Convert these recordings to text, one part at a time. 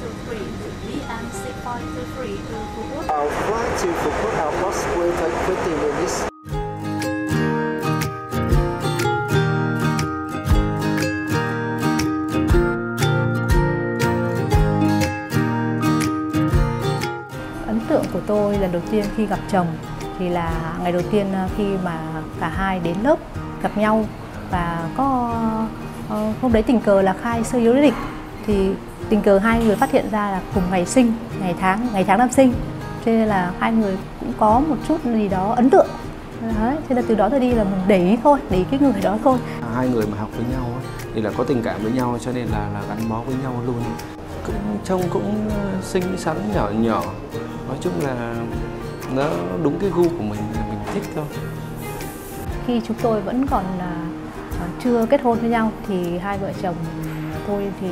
223 to BM 6.23 to Phú Quốc. Our flight to Phú Quốc Airport will take 50 minutes. Ấn tượng của tôi lần đầu tiên khi gặp chồng thì là ngày đầu tiên khi mà cả hai đến lớp gặp nhau và có hôm đấy tình cờ là khai sơ yếu lý lịch thì tình cờ hai người phát hiện ra là cùng ngày sinh, ngày tháng năm sinh, cho nên là hai người cũng có một chút gì đó ấn tượng. Đấy, cho nên từ đó tới đi là mình để ý thôi, để ý cái người đó thôi. Hai người mà học với nhau thì là có tình cảm với nhau cho nên là gắn bó với nhau luôn. Trông cũng xinh xắn nhỏ, nói chung là nó đúng cái gu của mình là mình thích thôi. Khi chúng tôi vẫn còn chưa kết hôn với nhau thì hai vợ chồng tôi thì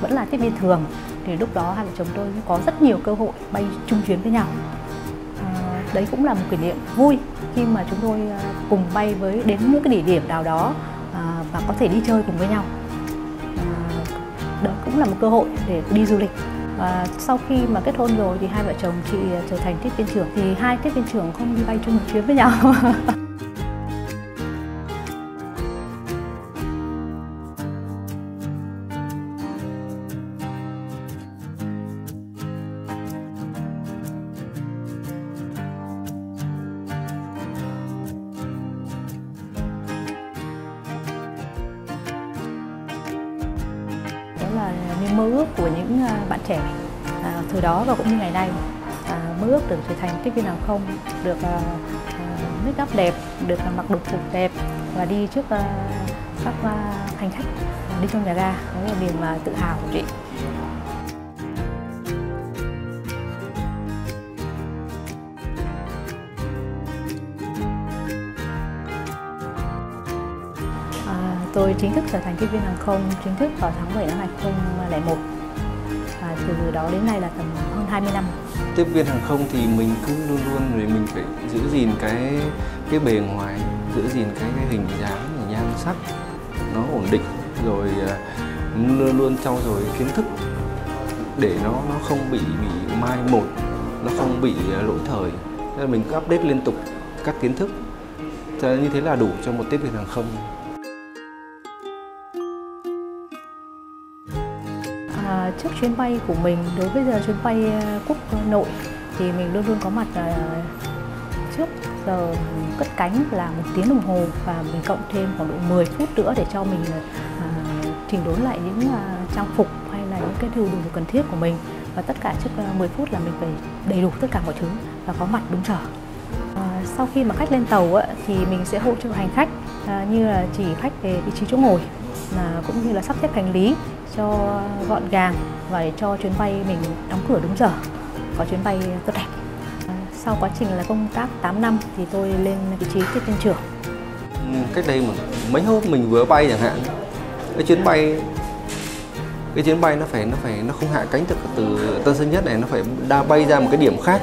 vẫn là tiếp viên thường, thì lúc đó hai vợ chồng tôi cũng có rất nhiều cơ hội bay chung chuyến với nhau. Đấy cũng là một kỷ niệm vui khi mà chúng tôi cùng bay đến những cái địa điểm nào đó và có thể đi chơi cùng với nhau. Đó cũng là một cơ hội để đi du lịch. Và sau khi mà kết hôn rồi thì hai vợ chồng chị trở thành tiếp viên trưởng, thì hai tiếp viên trưởng không đi bay chung một chuyến với nhau. Đó là niềm mơ ước của những bạn trẻ thời đó và cũng như ngày nay, mơ ước được trở thành tiếp viên hàng không, được make up đẹp, được mặc đồng phục đẹp và đi trước các hành khách, đi trong nhà ga. Đó là niềm tự hào của chị. Tôi chính thức trở thành tiếp viên hàng không chính thức vào tháng 7 năm 2001 và từ đó đến nay là tầm hơn 20 năm. Tiếp viên hàng không thì mình cứ luôn luôn rồi mình phải giữ gìn cái bề ngoài, giữ gìn cái hình dáng, nhan sắc nó ổn định, rồi luôn luôn trau dồi kiến thức để nó không bị mai một, nó không bị lỗi thời. Nên là mình cứ update liên tục các kiến thức, như thế là đủ cho một tiếp viên hàng không. Trước chuyến bay của mình, đối với giờ chuyến bay quốc nội thì mình luôn luôn có mặt trước giờ cất cánh là 1 tiếng đồng hồ và mình cộng thêm khoảng độ 10 phút nữa để cho mình chỉnh đốn lại những trang phục hay là những cái điều đủ cần thiết của mình, và tất cả trước 10 phút là mình phải đầy đủ tất cả mọi thứ và có mặt đúng giờ. Sau khi mà khách lên tàu thì mình sẽ hỗ trợ hành khách như là chỉ khách về vị trí chỗ ngồi, cũng như là sắp xếp hành lý cho gọn gàng và để cho chuyến bay mình đóng cửa đúng giờ, có chuyến bay tốt đẹp. Sau quá trình là công tác 8 năm thì tôi lên vị trí tiếp viên trưởng. Cách đây mà mấy hôm mình vừa bay chẳng hạn, cái chuyến bay nó không hạ cánh từ Tân Sơn Nhất này, nó phải đa bay ra một cái điểm khác.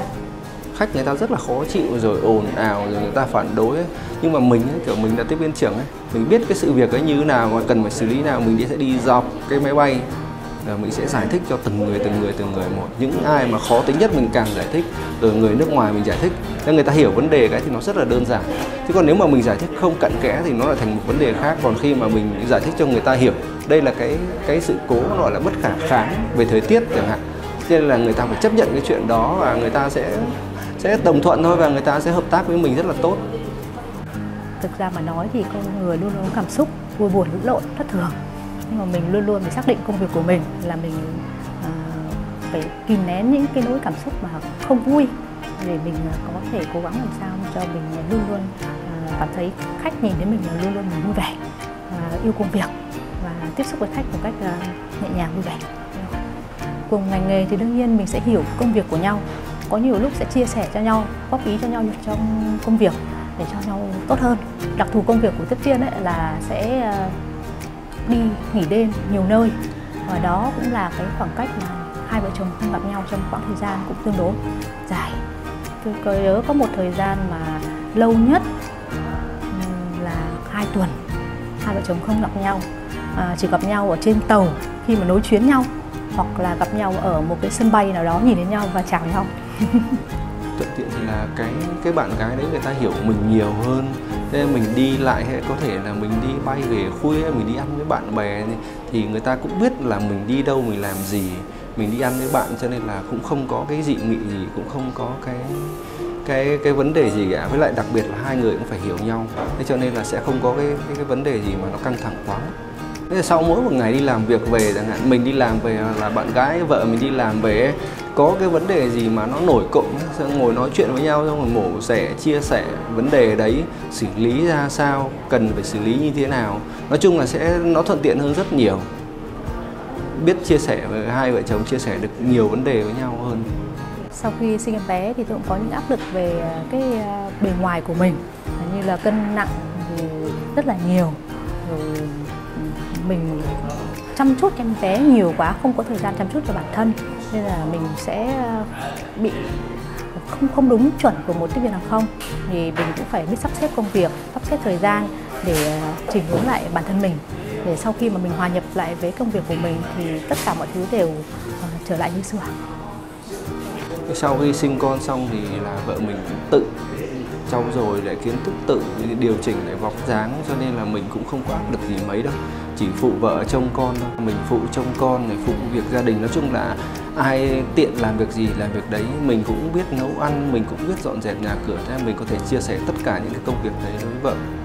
Khách người ta rất là khó chịu rồi ồn ào rồi người ta phản đối ấy. Nhưng mà mình ấy, kiểu mình là tiếp viên trưởng ấy, mình biết cái sự việc ấy như thế nào và cần phải xử lý nào, mình sẽ đi dọc cái máy bay là mình sẽ giải thích cho từng người một. Những ai mà khó tính nhất mình càng giải thích, rồi người nước ngoài mình giải thích cho người ta hiểu vấn đề cái thì nó rất là đơn giản. Chứ còn nếu mà mình giải thích không cặn kẽ thì nó lại thành một vấn đề khác. Còn khi mà mình giải thích cho người ta hiểu đây là cái sự cố gọi là bất khả kháng về thời tiết chẳng hạn, nên là người ta phải chấp nhận cái chuyện đó và người ta sẽ đồng thuận thôi, và người ta sẽ hợp tác với mình rất là tốt. Thực ra mà nói thì con người luôn có cảm xúc vui buồn lẫn lộn thất thường, nhưng mà mình luôn luôn phải xác định công việc của mình là mình phải kìm nén những cái nỗi cảm xúc mà không vui để mình có thể cố gắng làm sao cho mình luôn luôn cảm thấy khách nhìn thấy mình là luôn luôn vui vẻ, yêu công việc và tiếp xúc với khách một cách nhẹ nhàng vui vẻ. Cùng ngành nghề thì đương nhiên mình sẽ hiểu công việc của nhau, có nhiều lúc sẽ chia sẻ cho nhau, góp ý cho nhau trong công việc để cho nhau tốt hơn. Đặc thù công việc của tiếp viên ấy là sẽ đi nghỉ đêm nhiều nơi, và đó cũng là cái khoảng cách mà hai vợ chồng không gặp nhau trong khoảng thời gian cũng tương đối dài. Tôi nhớ có một thời gian mà lâu nhất là 2 tuần hai vợ chồng không gặp nhau, chỉ gặp nhau ở trên tàu khi mà nối chuyến nhau. hoặc là gặp nhau ở một cái sân bay nào đó, nhìn đến nhau và chào nhau. Thuận tiện thì là cái bạn gái đấy người ta hiểu mình nhiều hơn, nên mình đi lại hay có thể là mình đi bay về khuya, mình đi ăn với bạn bè thì người ta cũng biết là mình đi đâu, mình làm gì, mình đi ăn với bạn, cho nên là cũng không có cái dị nghị gì, cũng không có cái vấn đề gì cả. Với lại đặc biệt là hai người cũng phải hiểu nhau, thế cho nên là sẽ không có cái vấn đề gì mà nó căng thẳng quá. Thế sau mỗi một ngày đi làm việc về chẳng hạn, mình đi làm về là bạn gái vợ mình đi làm về có cái vấn đề gì mà nó nổi cộm, ngồi nói chuyện với nhau, xong rồi mổ xẻ chia sẻ vấn đề đấy, xử lý ra sao, cần phải xử lý như thế nào. Nói chung là sẽ nó thuận tiện hơn rất nhiều, biết chia sẻ, với hai vợ chồng chia sẻ được nhiều vấn đề với nhau hơn. Sau khi sinh em bé thì tôi cũng có những áp lực về cái bề ngoài của mình, như là cân nặng rất là nhiều, rồi mình chăm chút em bé nhiều quá, không có thời gian chăm chút cho bản thân, nên là mình sẽ bị không đúng chuẩn của một tiếp viên hàng không. Thì mình cũng phải biết sắp xếp công việc, sắp xếp thời gian để chỉnh hướng lại bản thân mình, để sau khi mà mình hòa nhập lại với công việc của mình thì tất cả mọi thứ đều trở lại như xưa. Sau khi sinh con xong thì là vợ mình tự xong rồi lại kiến thức tự điều chỉnh lại vóc dáng, cho nên là mình cũng không có áp lực gì mấy đâu, chỉ phụ vợ trông con thôi. Mình phụ trông con này, phụ việc gia đình, nói chung là ai tiện làm việc gì làm việc đấy. Mình cũng biết nấu ăn, mình cũng biết dọn dẹp nhà cửa, thế mình có thể chia sẻ tất cả những cái công việc đấy với vợ.